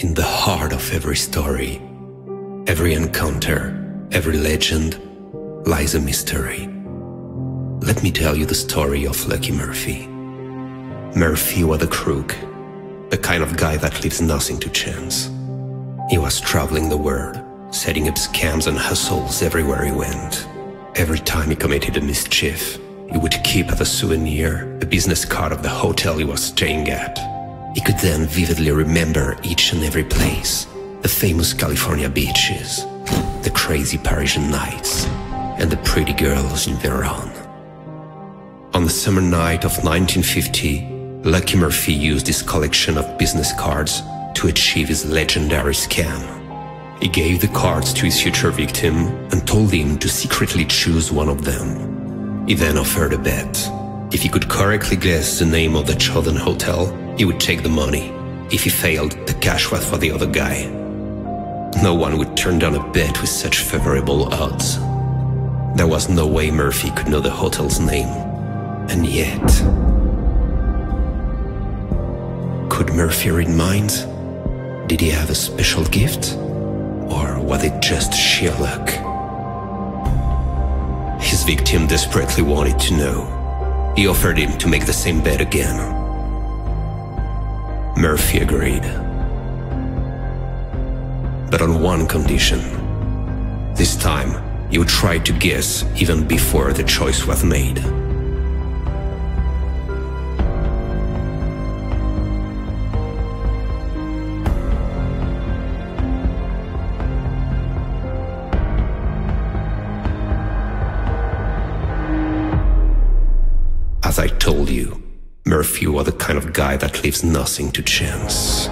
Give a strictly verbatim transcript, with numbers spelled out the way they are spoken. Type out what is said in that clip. in the heart of every story, every encounter, every legend, lies a mystery. Let me tell you the story of Lucky Murphy. Murphy was a crook, the kind of guy that leaves nothing to chance. He was traveling the world, setting up scams and hustles everywhere he went. Every time he committed a mischief, he would keep as a souvenir the business card of the hotel he was staying at. He could then vividly remember each and every place, the famous California beaches, the crazy Parisian nights, and the pretty girls in Veyron. On the summer night of nineteen fifty, Lucky Murphy used his collection of business cards to achieve his legendary scam. He gave the cards to his future victim and told him to secretly choose one of them. He then offered a bet. If he could correctly guess the name of the chosen hotel, he would take the money. If he failed, the cash was for the other guy. No one would turn down a bet with such favorable odds. There was no way Murphy could know the hotel's name. And yet... could Murphy read minds? Did he have a special gift? Or was it just sheer luck? His victim desperately wanted to know. He offered him to make the same bet again. Murphy agreed, but on one condition. This time, he would try to guess even before the choice was made. As I told you, Murphy was the kind of guy that leaves nothing to chance.